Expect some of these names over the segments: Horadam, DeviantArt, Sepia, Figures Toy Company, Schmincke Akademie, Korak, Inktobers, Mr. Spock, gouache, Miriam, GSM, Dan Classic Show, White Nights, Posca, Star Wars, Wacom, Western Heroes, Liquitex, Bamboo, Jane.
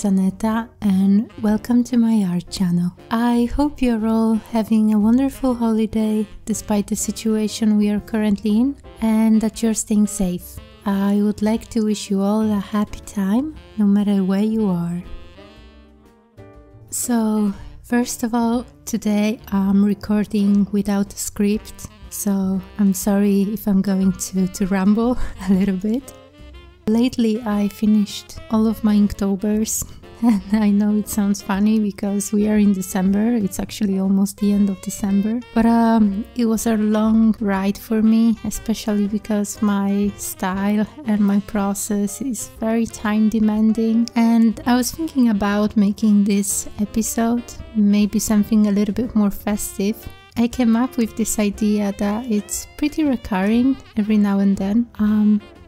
is Aneta and welcome to my art channel. I hope you're all having a wonderful holiday despite the situation we are currently in and that you're staying safe. I would like to wish you all a happy time, no matter where you are. So, first of all, today I'm recording without a script, so I'm sorry if I'm going to ramble a little bit. Lately I finished all of my Inktobers, and I know it sounds funny because we are in December, it's actually almost the end of December, but it was a long ride for me, especially because my style and my process is very time demanding, and I was thinking about making this episode maybe something a little bit more festive. I came up with this idea that it's pretty recurring every now and then.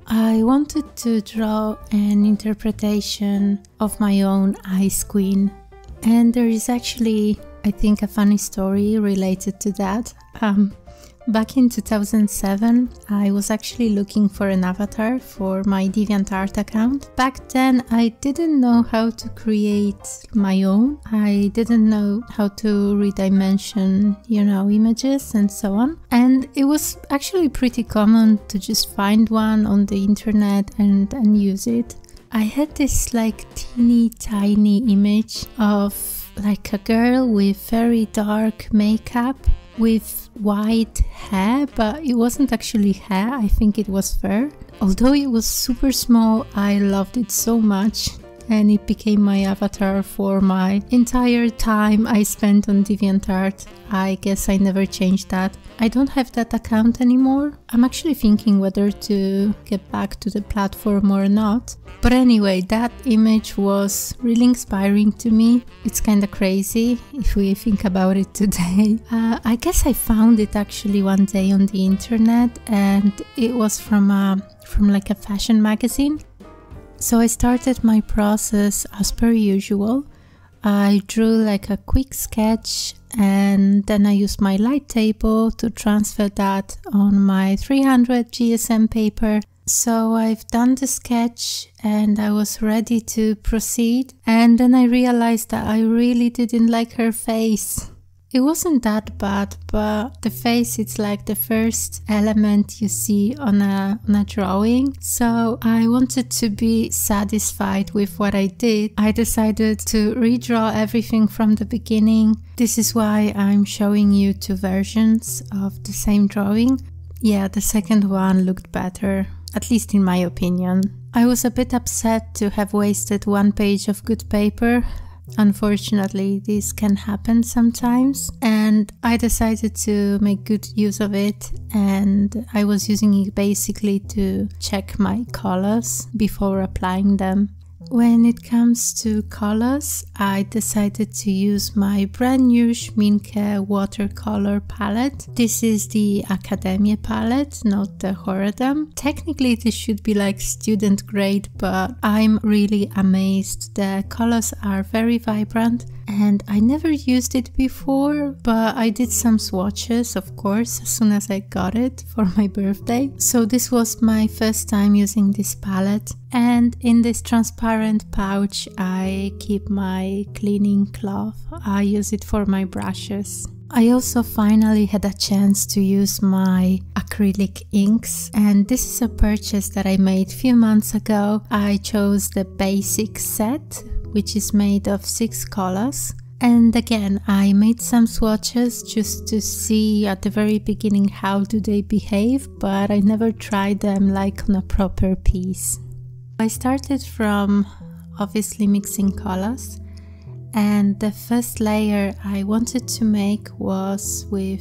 I wanted to draw an interpretation of my own Ice Queen, and there is actually, I think, a funny story related to that. Back in 2007, I was actually looking for an avatar for my DeviantArt account. Back then, I didn't know how to create my own. I didn't know how to redimension, you know, images and so on. And it was actually pretty common to just find one on the internet and use it. I had this like teeny tiny image of like a girl with very dark makeup, with white hair, but it wasn't actually hair, I think it was fur. Although it was super small, I loved it so much, and it became my avatar for my entire time I spent on DeviantArt. I guess I never changed that. I don't have that account anymore. I'm actually thinking whether to get back to the platform or not. But anyway, that image was really inspiring to me. It's kind of crazy if we think about it today. I guess I found it actually one day on the internet, and it was from like a fashion magazine. So I started my process as per usual. I drew like a quick sketch, and then I used my light table to transfer that on my 300 GSM paper. So I've done the sketch and I was ready to proceed, and then I realized that I really didn't like her face. It wasn't that bad, but the face, it's like the first element you see on a drawing. So I wanted to be satisfied with what I did. I decided to redraw everything from the beginning. This is why I'm showing you two versions of the same drawing. Yeah, the second one looked better, at least in my opinion. I was a bit upset to have wasted one page of good paper. Unfortunately, this can happen sometimes, and I decided to make good use of it, and I was using it basically to check my colors before applying them. When it comes to colors, I decided to use my brand new Schmincke watercolor palette. This is the Akademie palette, not the Horadam. Technically this should be like student grade, but I'm really amazed. The colors are very vibrant, and I never used it before, but I did some swatches, of course, as soon as I got it for my birthday. So this was my first time using this palette, and in this transparent pouch I keep my cleaning cloth. I use it for my brushes. I also finally had a chance to use my acrylic inks, and this is a purchase that I made a few months ago. I chose the basic set, which is made of 6 colors, and again I made some swatches just to see at the very beginning how do they behave, but I never tried them like on a proper piece. I started from obviously mixing colors, and the first layer I wanted to make was with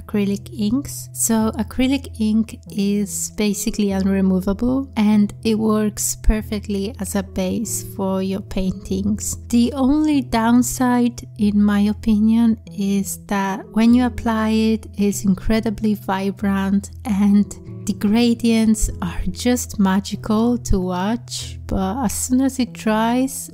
acrylic inks. So acrylic ink is basically unremovable, and it works perfectly as a base for your paintings. The only downside, in my opinion, is that when you apply it, it's incredibly vibrant, and the gradients are just magical to watch, but as soon as it dries,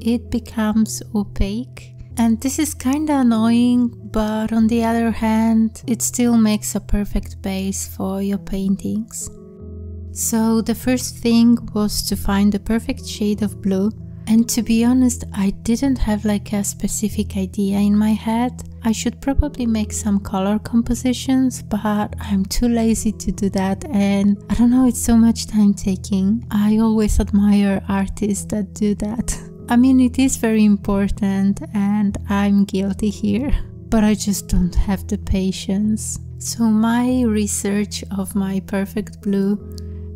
it becomes opaque. And this is kind of annoying, but on the other hand, it still makes a perfect base for your paintings. So the first thing was to find the perfect shade of blue, And to be honest, I didn't have like a specific idea in my head. I should probably make some color compositions, but I'm too lazy to do that, and I don't know, it's so much time taking. I always admire artists that do that. I mean, it is very important and I'm guilty here, but I just don't have the patience. So my research of my perfect blue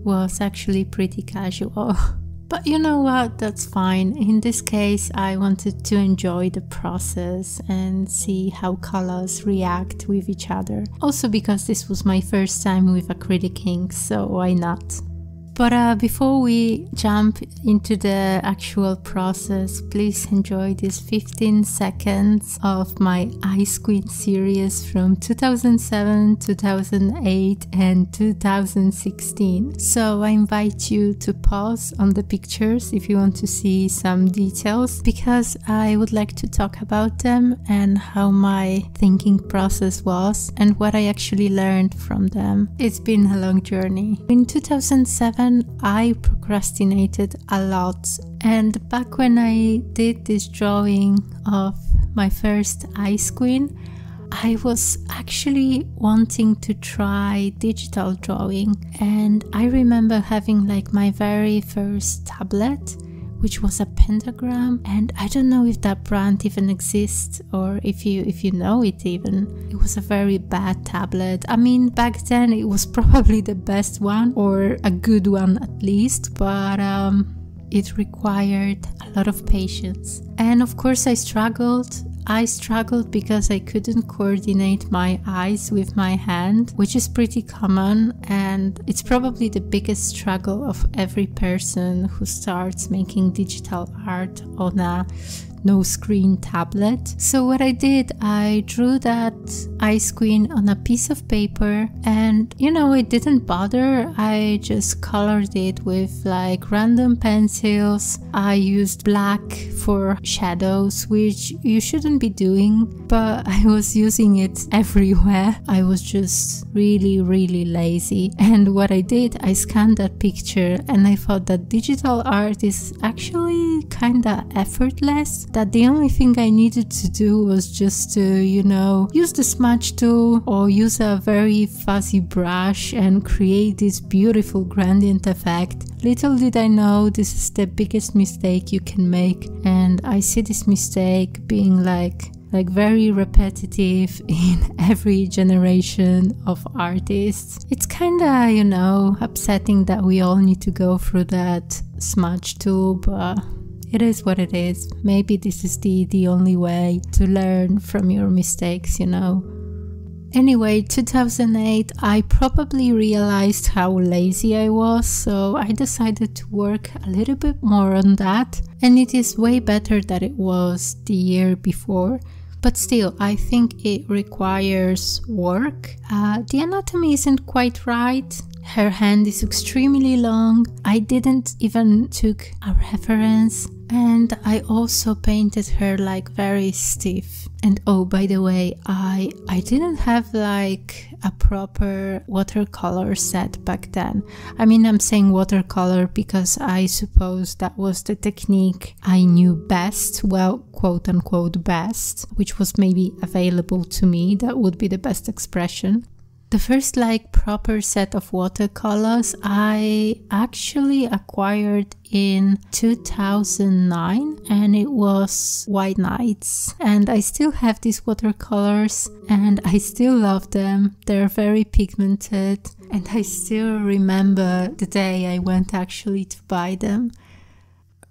was actually pretty casual. But you know what, that's fine. In this case, I wanted to enjoy the process and see how colors react with each other. Also because this was my first time with acrylic ink, so why not? But before we jump into the actual process, please enjoy these 15 seconds of my Ice Queen series from 2007, 2008 and 2016. So I invite you to pause on the pictures if you want to see some details, because I would like to talk about them and how my thinking process was and what I actually learned from them. It's been a long journey. In 2007, I procrastinated a lot, and back when I did this drawing of my first Ice Queen, I was actually wanting to try digital drawing, and I remember having like my very first tablet, which was a pentagram, and I don't know if that brand even exists or if you know it even. It was a very bad tablet. I mean, back then it was probably the best one, or a good one at least, but it required a lot of patience. And of course I struggled because I couldn't coordinate my eyes with my hand, which is pretty common, and it's probably the biggest struggle of every person who starts making digital art on a no-screen tablet. So what I did, I drew that Ice Queen on a piece of paper, and you know, it didn't bother. I just colored it with like random pencils. I used black for shadows, which you shouldn't be doing, but I was using it everywhere. I was just really lazy. And what I did, I scanned that picture and I thought that digital art is actually kinda effortless, that the only thing I needed to do was just to, you know, use the smudge tool or use a very fuzzy brush and create this beautiful gradient effect. Little did I know, this is the biggest mistake you can make, and I see this mistake being like very repetitive in every generation of artists. It's kinda, you know, upsetting that we all need to go through that smudge tool, but it is what it is. Maybe this is the only way to learn from your mistakes, you know. Anyway, 2008, I probably realized how lazy I was, so I decided to work a little bit more on that. And it is way better than it was the year before. But still, I think it requires work. The anatomy isn't quite right. Her hand is extremely long. I didn't even took a reference. And I also painted her like very stiff. And oh, by the way, I didn't have like a proper watercolor set back then. I mean, I'm saying watercolor because I suppose that was the technique I knew best, well, quote unquote best, which was maybe available to me. That would be the best expression. The first like proper set of watercolors I actually acquired in 2009, and it was White Nights, and I still have these watercolors and I still love them. They're very pigmented, and I still remember the day I went actually to buy them.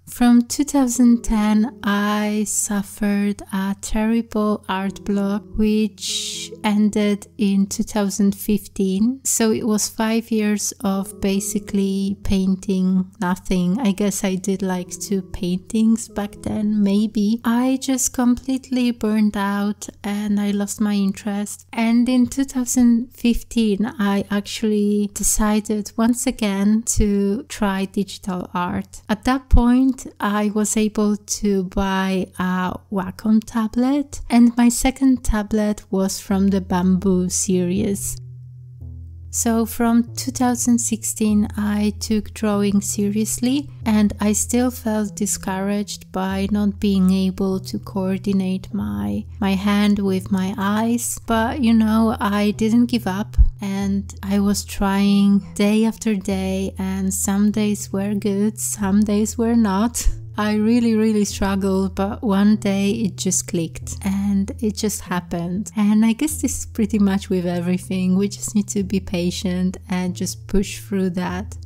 From 2010, I suffered a terrible art block, which ended in 2015. So it was 5 years of basically painting nothing. I guess I did like 2 paintings back then, maybe. I just completely burned out and I lost my interest. And in 2015, I actually decided once again to try digital art. At that point, I was able to buy a Wacom tablet, and my second tablet was from the Bamboo series. So from 2016 I took drawing seriously, and I still felt discouraged by not being able to coordinate my hand with my eyes, but you know, I didn't give up and I was trying day after day, and some days were good, some days were not. I really struggled, but one day it just clicked and it just happened. And I guess this is pretty much with everything. We just need to be patient and just push through that.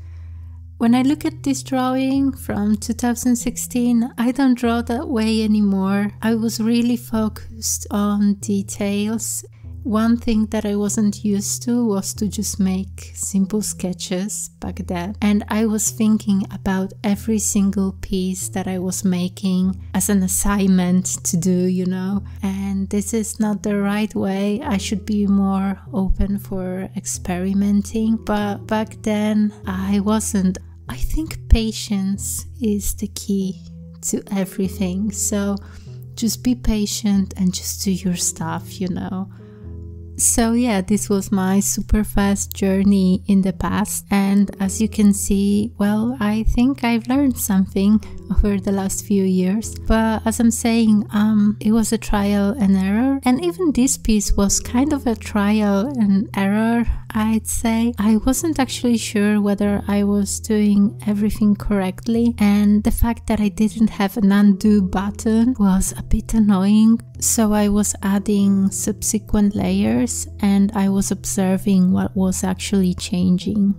When I look at this drawing from 2016, I don't draw that way anymore. I was really focused on details. One thing that I wasn't used to was to just make simple sketches back then, and I was thinking about every single piece that I was making as an assignment to do, you know, and this is not the right way. I should be more open for experimenting, but back then I wasn't. I think patience is the key to everything, so just be patient and just do your stuff, you know. So yeah, this was my super fast journey in the past, and as you can see, well, I think I've learned something over the last few years, but as I'm saying, it was a trial and error, and even this piece was kind of a trial and error, I'd say. I wasn't actually sure whether I was doing everything correctly, and the fact that I didn't have an undo button was a bit annoying, so I was adding subsequent layers and I was observing what was actually changing.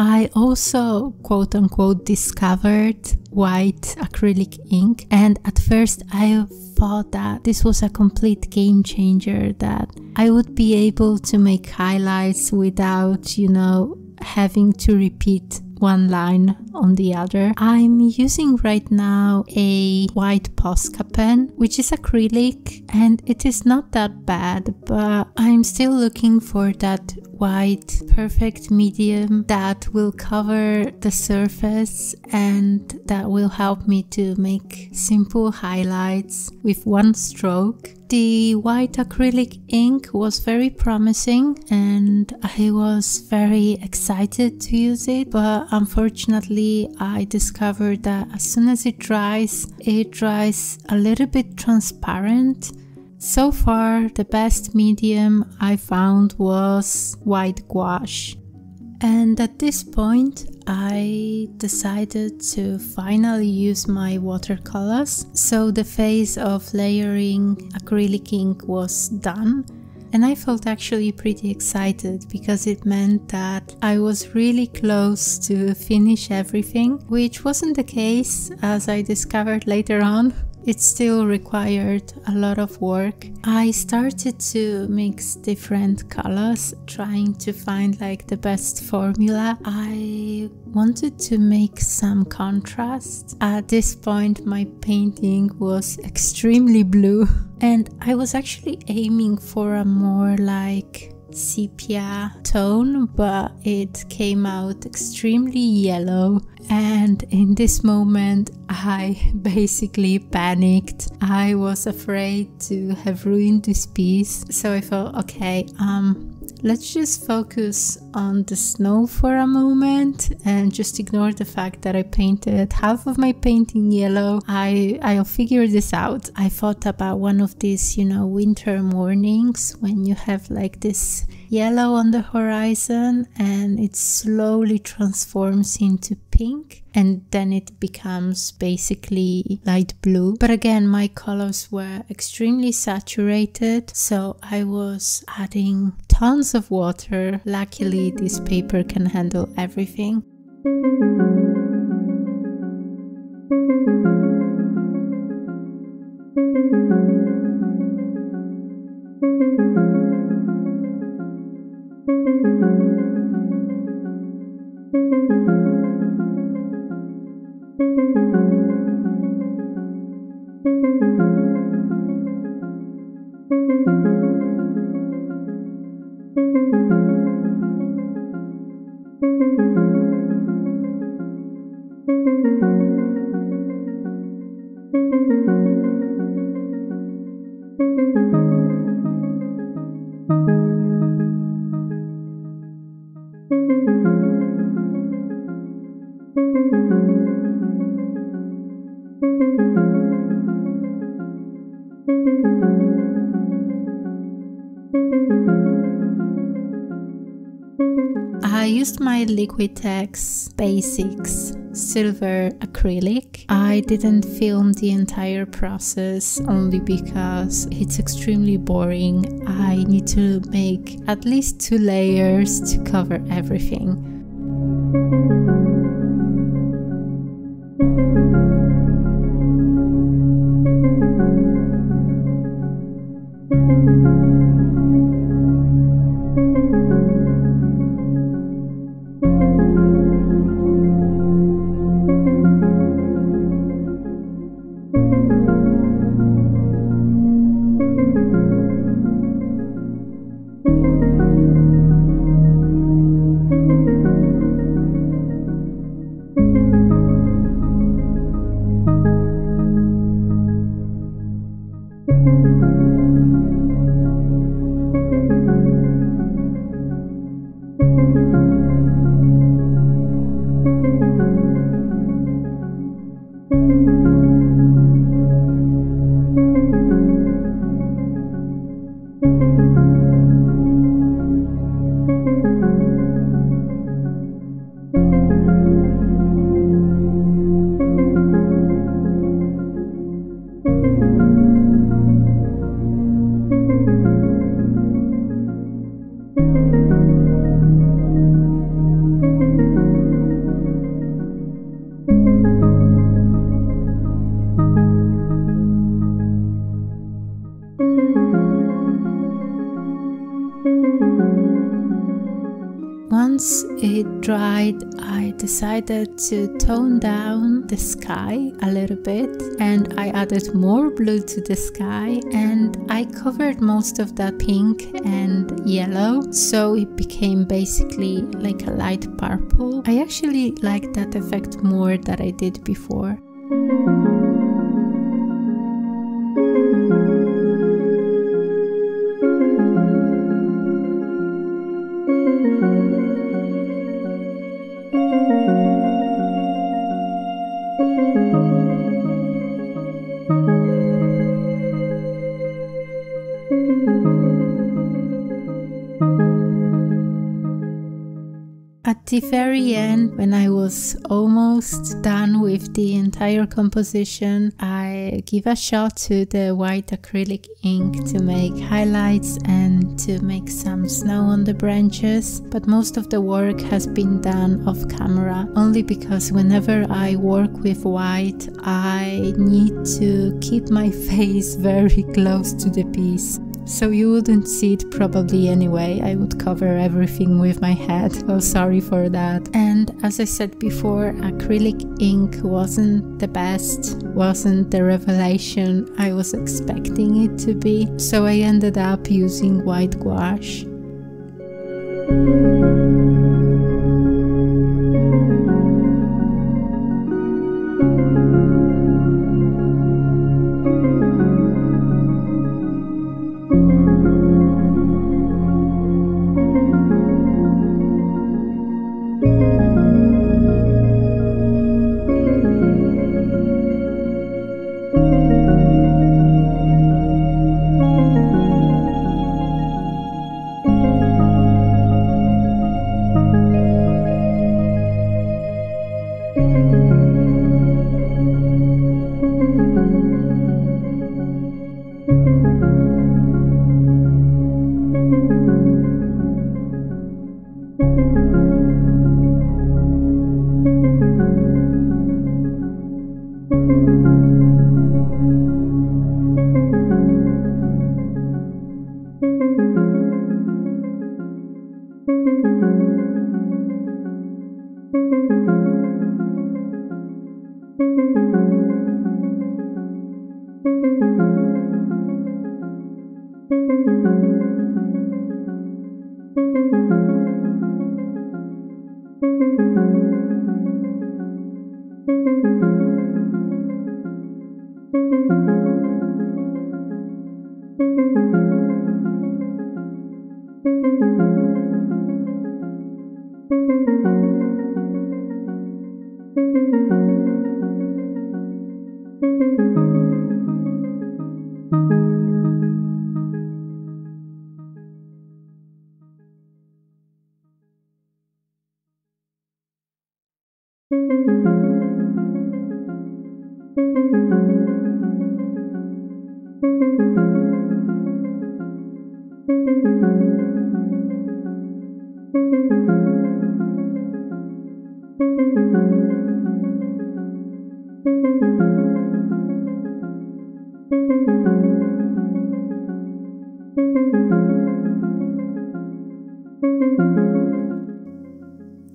I also, quote unquote, discovered white acrylic ink, and at first I thought that this was a complete game changer, that I would be able to make highlights without, you know, having to repeat one line on the other. I'm using right now a white Posca pen, which is acrylic, and it is not that bad, but I'm still looking for that white perfect medium that will cover the surface and that will help me to make simple highlights with one stroke. The white acrylic ink was very promising and I was very excited to use it, but unfortunately I discovered that as soon as it dries a little bit transparent. So far, the best medium I found was white gouache. And at this point, I decided to finally use my watercolors. So the phase of layering acrylic ink was done. And I felt actually pretty excited because it meant that I was really close to finish everything, which wasn't the case, as I discovered later on. It still required a lot of work. I started to mix different colors, trying to find like the best formula. I wanted to make some contrast. At this point, my painting was extremely blue and I was actually aiming for a more like sepia tone, but it came out extremely yellow, and in this moment I basically panicked. I was afraid to have ruined this piece, so I thought, okay, let's just focus on the snow for a moment and just ignore the fact that I painted half of my painting yellow. I'll figure this out. I thought about one of these, you know, winter mornings when you have like this yellow on the horizon and it slowly transforms into pink. And then it becomes basically light blue. But again, my colors were extremely saturated, so I was adding tons of water. Luckily, this paper can handle everything. I used my Liquitex Basics silver acrylic. I didn't film the entire process only because it's extremely boring. I need to make at least 2 layers to cover everything. Once it dried, I decided to tone down the sky a little bit, and I added more blue to the sky, and I covered most of the pink and yellow, so it became basically like a light purple. I actually like that effect more than I did before. At the very end, when I was almost done with the entire composition, I give a shot to the white acrylic ink to make highlights and to make some snow on the branches, but most of the work has been done off camera, only because whenever I work with white, I need to keep my face very close to the piece. So you wouldn't see it probably anyway. I would cover everything with my head. Oh, sorry for that. And as I said before, acrylic ink wasn't the best, wasn't the revelation I was expecting it to be. So I ended up using white gouache.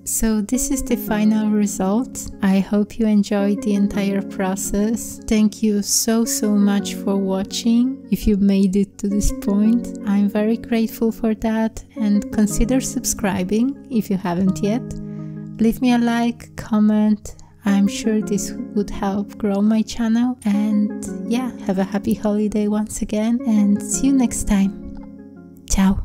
So this is the final result. I hope you enjoyed the entire process. Thank you so much for watching. If you made it to this point, I'm very grateful for that, and consider subscribing if you haven't yet. Leave me a like, comment. I'm sure this would help grow my channel. And yeah, have a happy holiday once again, and see you next time. Ciao.